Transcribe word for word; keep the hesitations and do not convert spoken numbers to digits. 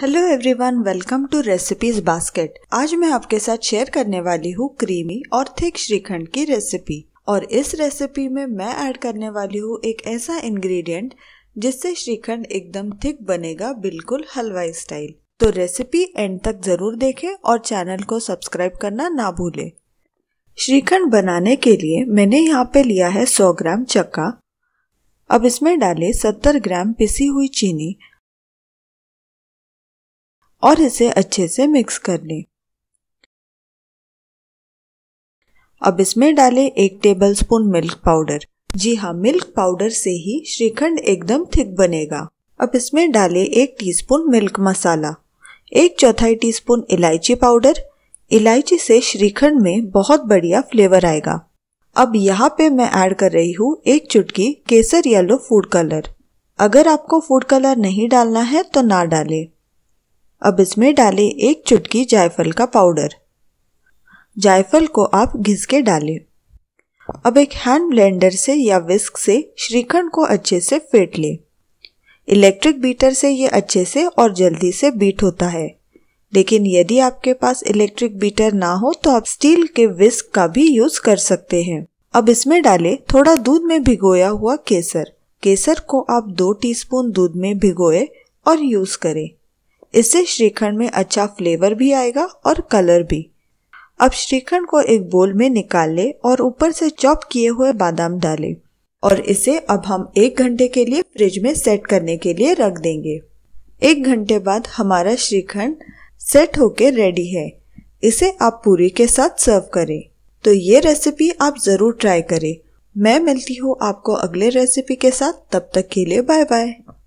Hello everyone, welcome to recipes basket. आज मैं आपके साथ शेयर करने वाली हूँ क्रीमी और थिक श्रीखंड की रेसिपी। और इस रेसिपी में मैं ऐड करने वाली हूँ एक ऐसा इंग्रेडिएंट जिससे श्रीखंड एकदम थिक बनेगा, बिल्कुल हलवाई स्टाइल। तो रेसिपी एंड तक जरूर देखें और चैनल को सब्सक्राइब करना ना भूलें। श्रीखंड बनाने के लिए मैंने यहाँ पे लिया है सौ ग्राम चक्का। अब इसमें डालें सत्तर ग्राम पिसी हुई चीनी और इसे अच्छे से मिक्स कर लें। अब इसमें डालें एक टेबलस्पून मिल्क पाउडर। जी हाँ, मिल्क पाउडर से ही श्रीखंड एकदम थिक बनेगा। अब इसमें डालें एक टीस्पून मिल्क मसाला, एक चौथाई टीस्पून इलायची पाउडर। इलायची से श्रीखंड में बहुत बढ़िया फ्लेवर आएगा। अब यहाँ पे मैं ऐड कर रही हूँ एक चुटकी केसर येलो फूड कलर। अगर आपको फूड कलर नहीं डालना है तो ना डालें। अब इसमें डालें एक चुटकी जायफल का पाउडर। जायफल को आप घिस के डालें। अब एक हैंड ब्लेंडर से या विस्क से श्रीखंड को अच्छे से फेंट लें। इलेक्ट्रिक बीटर से ये अच्छे से और जल्दी से बीट होता है, लेकिन यदि आपके पास इलेक्ट्रिक बीटर ना हो तो आप स्टील के विस्क का भी यूज कर सकते हैं। अब इसमें डालें थोड़ा दूध में भिगोया हुआ केसर। केसर को आप दो टीस्पून दूध में भिगोएं और यूज करें। इससे श्रीखंड में अच्छा फ्लेवर भी आएगा और कलर भी। अब श्रीखंड को एक बोल में निकाल ले और ऊपर से चॉप किए हुए बादाम डालें और इसे अब हम एक घंटे के लिए फ्रिज में सेट करने के लिए रख देंगे। एक घंटे बाद हमारा श्रीखंड सेट होके रेडी है। इसे आप पूरी के साथ सर्व करें। तो ये रेसिपी आप जरूर ट्राई करें। मैं मिलती हूँ आपको अगले रेसिपी के साथ, तब तक के लिए बाय बाय।